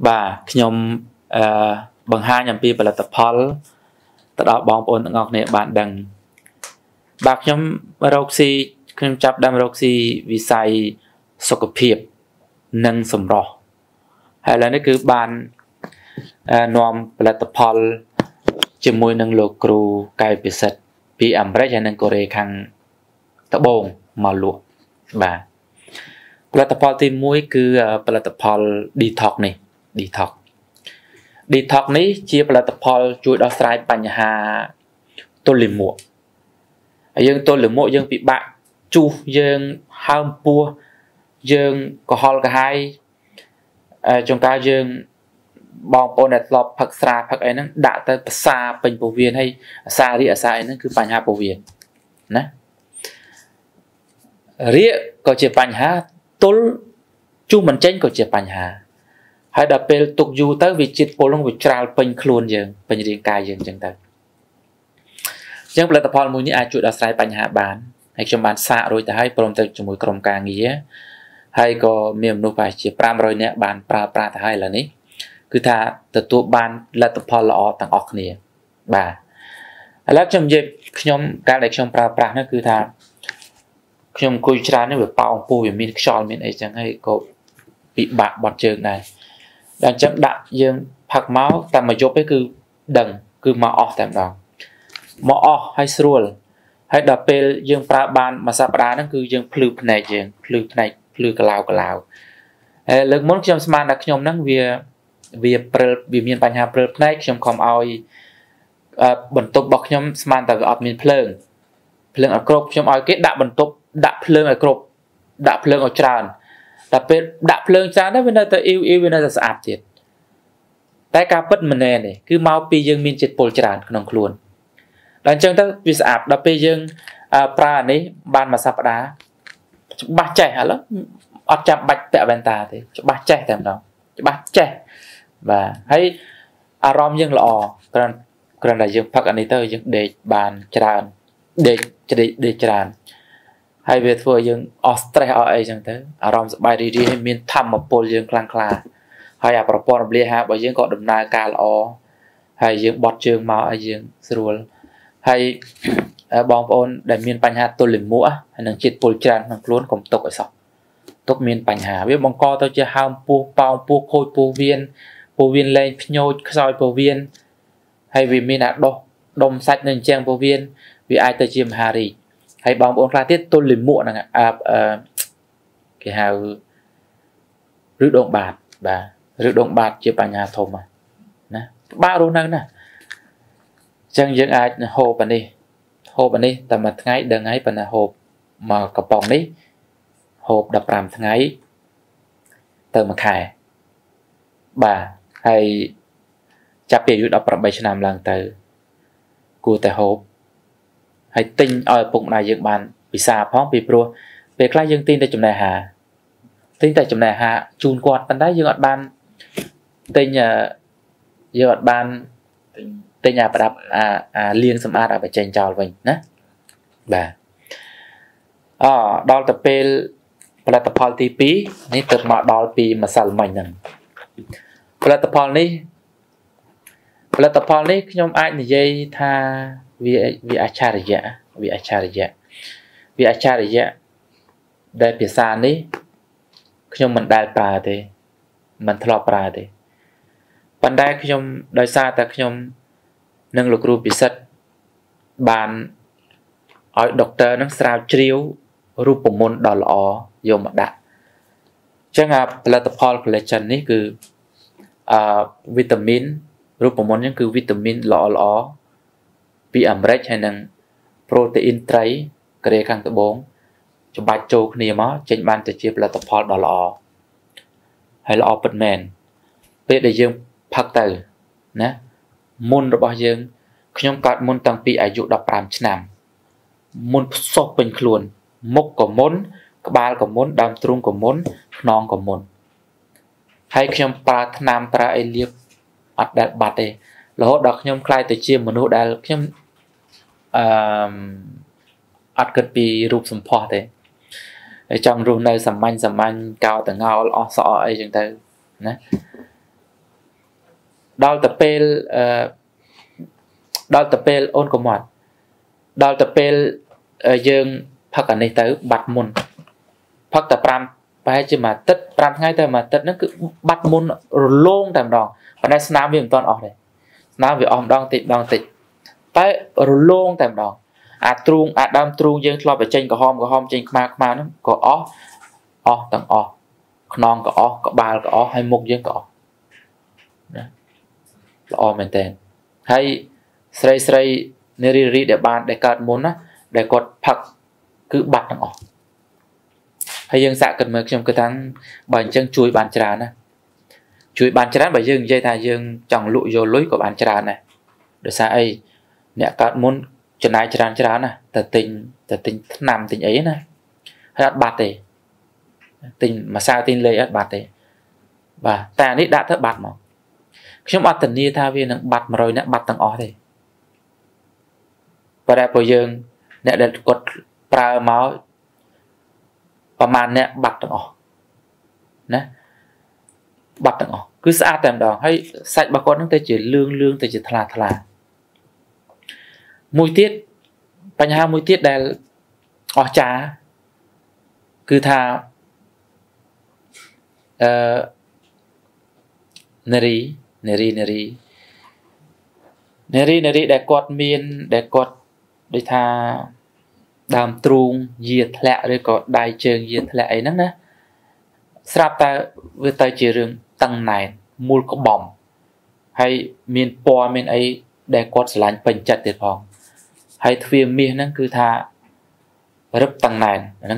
bà nhom bằng hai nhầm pi là tập Paul tập đó bóng ôn ngọc này bạn đằng bạc nhom roxy nhom chắp đam roxy vì sai sọc phèp nâng sầm rò hay là nó cứ bàn nom là tập Paul chỉ môi nâng lô cru cài bị sệt bị ẩm rách hay nâng Korea khang tập bồn màu lụa bà là tập Paul thì mũi cứ là tập Paul detox này detox detox này chia là tập Paul chui đo sai bằng hà tôi liền muộn dương tôi liền muộn dương bị bạn chu dương ham pua dương có hol cả hai trong ca dương bom ponet lọp phật xa phật ấy nó đã tới xa bình bổ viên hay xa đi ở xa ấy nó cứ bằng hà bổ viên nè riết có chia bằng hà tốn chung mình tranh có chia bằng hà hay đập bê tục du tới vị trí bổ long vị trào bình khôn dường bình riêng cài dường chẳng tới chẳng là tập hợp mùi như ai chuột đã sai bằng hà bán hay trong bán xa rồi ta hay bổ long tới chung mùi crom ca nghĩa hay có miền nô phải chia pram rồi nè bán pra pra ta hay là ní cứ thà từ tụ ban là tập hợp lọ tặng ọc nè bà lát trong dịp nhóm ca này trong pra pra nó cứ thà nhưng cúi ra nó được bao phủ về miếng sỏi miếng ấy chẳng hay có bị bạc bọt trơn này đang chậm đạp dương phạc máu tạm mà chụp cái cứ đằng cứ mà o tạm đó mà o hay srul hay đạp pel dương pra ban mà sa pra nó cứ dương phư này dương phư này phư cào cào lực muốn trong sman đặc nhom năng về về miền Bắc Hà phư này trong không ai bẩn tục bọc nhom sman tại ở miền Pleung Pleung ở Krop trong ai cái đạp bẩn tục đạp lưng ở cột đạp lưng ở tràn đạp lưng tràn đó bên đây ta yêu yêu bên đây ta sạch thiệt tại cả bất mình này cứ mau pi dương miên chết bồi tràn không luôn đằng chân ta bị sạch đạp pi dương pra này ban mà sập đá ba trẻ hả lắm ở chạm bạch tẹo bên ta thế ba trẻ thèm đó ba trẻ và thấy arom dương lọ còn là dương phật anh ấy tới dương để bàn tràn để tràn hay về thua dương Australia ấy chẳng thế, ở trong bài đi đi hay miền thăm một pol dương clang cla, hay ở propon bia ha, bởi dương có đầm na cà lò, hay dương bọt dương màu ấy dương sườn, hay bom ôn để miền Pành Hà tôi liền múa, hay nâng chít pol tràn nâng luôn cùng tộc ở sọc, tộc miền Pành Hà biết bông co tao chơi ham pu bao pu khôi pu viên lên nhồi soi pu viên, hay vì miền Hà đông đông sạch nên trang pu viên, vì ai tao chìm Hà rì hay bóng bóng ra tiết tôi liền muộn là cái hào rước động bạc và rước động bạc chia bà nhà thô mà nè ba đô năng nè chẳng những ai hộp anh đi tầm mặt ngay đằng ấy và là hộp mà cặp bóng đấy hộp đập làm thằng ấy tầm mặt khải bà hay chạp bìa đọc bạc bây giờ làm lần từ của tại hộp hay tin ở vùng này dựng bàn bị xa phóng bị pro về các dân tin tại chấm này hà tin tại chấm này hà chun quạt bàn đá dựng ở bàn tên nhà dựng ở bàn tên nhà đập liên xâm a đã phải tranh chào mình nhé bà ở đo tập pel là tập polity pí này tập mà đo pí mà sờ mày nhầm là tập polity là tập polity nhóm ai thì dây tha vì acharya đại biệt san đi khi mình đại bà thì mình thọ bà thì ban đại khi nhom đại sa ta khi nhom nâng lục rup sạch bàn ở doctor nâng sao chiếu rup môn đỏ lọ yom đại chẳng hạn là tập Paul collection này cứ vitamin rup môn những cứ vitamin lọ lọ bị ẩm rách hay năng protein trái kề khang tự bóng cho ba châu niềm á trên bàn tự chip là tập hợp đỏ lọ hay là open man biết để dương phật tử nè môn rồi bao dương nhóm cát môn tăng pi ai dụ đập làm chạm môn sọc bình luồn mốc của môn ba của môn đam trung của môn non của môn hay nhóm pra nam pra eliệp ắt đặt bát đây là họ đặt nhóm khai tự chip mà nó đã nhóm ắt cất bị rụp sầm phò thế, trong rụp này sầm manh cao từ ngao lọ sọ ấy chẳng thế, nè, ដល់តពេល ôn của mọt, đào tập pel dương phát cả này tới bạt môn, phát tập pram, phải chứ mà tết pram ngay tới mà tết nó cứ bạt môn luôn tầm đòn, bạn đây snap viêm toàn ọt này, snap viêm ọt đòn tịt, phải luôn tầm đòn, trung, đam trung dương lo về trên có hôm trên mà nó có ọ tầng ọ, non có ọ, có ba có ọ, hay một dương có, đó, ọ mình tên, hay sray neri để bàn để cắt muốn á để cột phật cứ bật nó off hay dương xạ cần mực trong cái tháng bản chân chuối bàn trà này chuối bàn trà bởi dương dây thai dương chẳng lụi vô lối của bàn trà này để xa ấy nè cắt muốn chân ai trà này tờ tình nằm tình ấy này hết bạt thì tình mà sao tin lấy hết bạt thì và ta nít đã thất bạt mà chúng ta tình đi tha viên nó bạt mà rồi nó bạt tầng off thì và đại bộ dương nè để cột pra máu và màn nè bật tận ỏ nè bật tận ỏ cứ xa tầm đó hay sạch bà con nó tới chỉ lương tới chỉ thà mùi tiết và nhà mùi tiết đây ỏ trà cứ thà neri để cột miên để cột để tha đàm trung diệt lẹ rồi có đại trường diệt lẹ ấy nữa nè, sắp ta với tay chỉ riêng tầng này mùi có bỏng hay miền po miền ấy để quạt lạnh bình chặt tiệt phòng hay thuê miền nó cứ tha rấp tầng này nó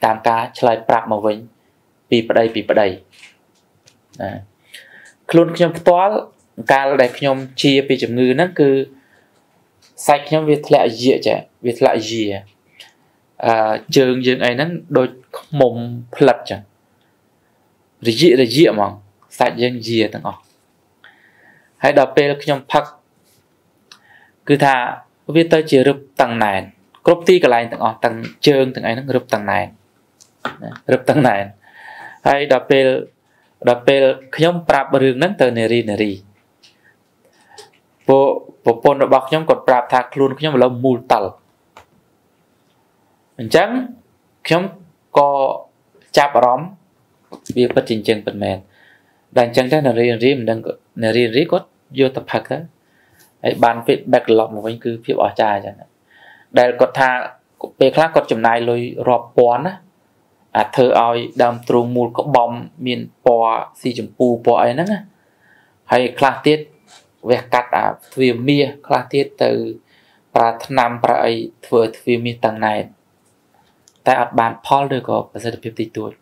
tam cá chơi bạc màu vĩnh pì bờ đây luôn trong toán cả đại nhom chia pì chấm ngư nó cứ sạch nhóm việc lạ dịa trẻ, việc lạ dịa trường dương ấy nó đôi mồm lật chẳng rồi dịa là dịa mà sạch dương dịa thằng ọ hãy đọc bê là nhóm phắc cứ thà viết tới chỉ rụp tầng này cốp tí cả lại thằng ọ tầng trường thằng ấy nó rụp tầng này hãy đọc bê là nhóm prap rừng nó từ neri bộ phận bọc nhóm còn prap thạc luôn nhóm là mù tẩl mình chẳng nhóm có chạp rõm vì bất trình chân bật mẹn đàn chẳng thế là riêng mình đang là riêng có vô tập hạc đó ấy bàn việc bạc lọc một anh cứ phiêu ở trà chẳng đây có thà về khác có chùm này lôi rọp bón á thơ oi đam trùng mù có bom miền bò xì chùm pù bò ấy nữa hay khác tiết về cắt thuê mía khá tiết từ bà thân nằm bà ấy thuê mía tầng này tại ạc bàn Paul được có bà sẽ được phép tí tuổi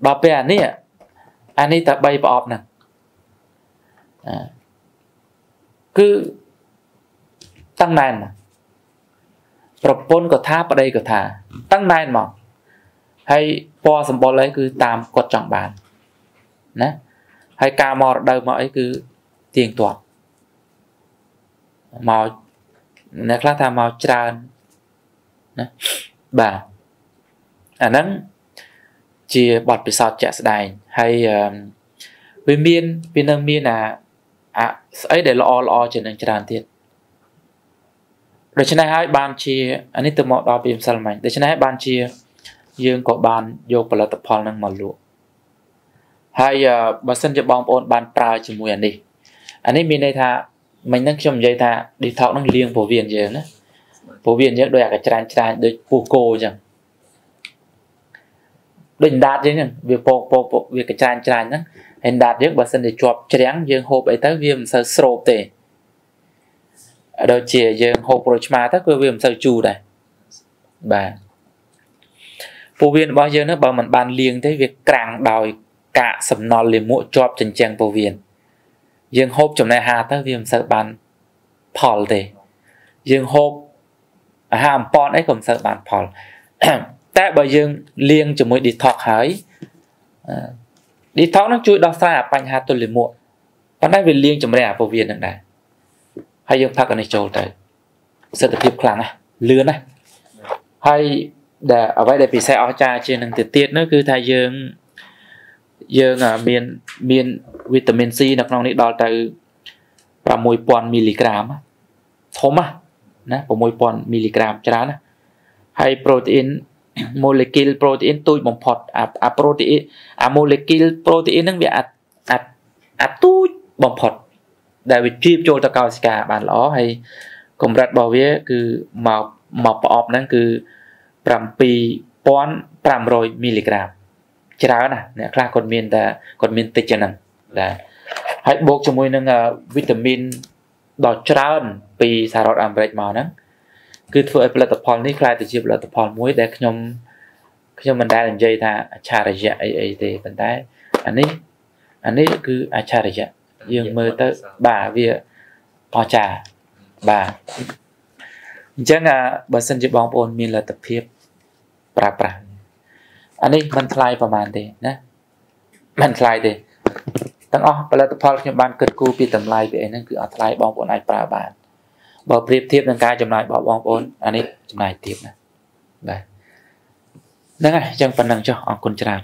đó về anh ấy ta bay bà ọp nè cứ tăng này mà propon của thá bà đây của thá tăng này mà hay bò xong bò lấy cứ tam cột trọng bàn hay ca mò đầu mà ấy cứ tiền tuột màu nè khác tham màu tràn bà nắng chia bọt bị sọt chẹt đài hay với miên viên năng miên là ấy để lo trên đường tràn thiệt rồi trên này hai ban chia anh ấy từ một đào bìm sầm mảnh để trên này hai ban chia dương có ban vô vào tập phòn năng màu lụa hay bà sân cho bom ôn ban pra chỉ mùi đi anh ấy miên đây tha mình đang chồng dây ta đi thọ đang liêng phổ biến gì nữa phổ biến những đôi cái tràn đôi phù cô chẳng đôi đạt chứ nhỉ việc phổ việc cái tràn đó hình đạt những bà sân để chọc tráng dương hộp ấy tới viêm sờ sộp tề đôi chè dương hộp rồi mà tới cứ viêm sờ chù này bà phổ biến bao giờ nữa bảo mình bàn liêng tới việc càng đòi cả sầm non liền mũi chọc trần trang phổ biến dương hộp trong này hà tới viêm sợ bàn phòl thì dương hộp hàm pon ấy cũng sợ bàn phòl tại bởi dương liêng cho mỗi đi thọc hới đi thọc nó chui đo sai à bánh hà tôi liền muộn còn đây về liêng trong này à vô viên được này hay dương thọc ở này trồi tới sợ tập hiệp kháng này lươn này hay để ở đây để bị xe ó cha trên đường tiệt tiết nó cứ thay dương miền vitamin C នៅក្នុងនេះដល់ទៅ 6,000 មីលីក្រាម ធំណា 6,000 មីលីក្រាម ច្រើនណាហើយ protein molecule protein ទូចបំផុតអា molecule protein ហ្នឹងវាអាចទូចបំផុតដែលវាជ្រាបចូលទៅកោសិកាបានល្អហើយកម្រិតរបស់វាគឺមកប្រអប់ហ្នឹងគឺ 7,500 មីលីក្រាម ច្រើនណាស់អ្នកខ្លះគាត់មានតែគាត់មានតិចហ្នឹងបាទហើយបូកជាមួយនឹង អានេះມັນថ្លៃប្រហែលទេណាມັນថ្លៃទេទាំងអស់ផលិតផលខ្ញុំបានគិតគូរពីតម្លៃវាអីហ្នឹងគឺអត់ថ្លៃបងប្អូនអាចប្រើបានបើប្រៀបធៀបនឹងការចំណាយរបស់បងប្អូនអានេះចំណាយទៀតណាបាទហ្នឹងហើយអញ្ចឹងប៉ុណ្្នឹងចុះអរគុណច្រើន